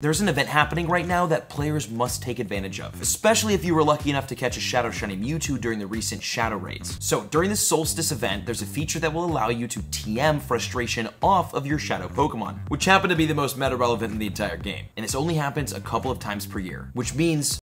There's an event happening right now that players must take advantage of, especially if you were lucky enough to catch a Shadow Shiny Mewtwo during the recent Shadow Raids. So during the Solstice event, there's a feature that will allow you to TM frustration off of your Shadow Pokemon, which happen to be the most meta relevant in the entire game. And this only happens a couple of times per year, which means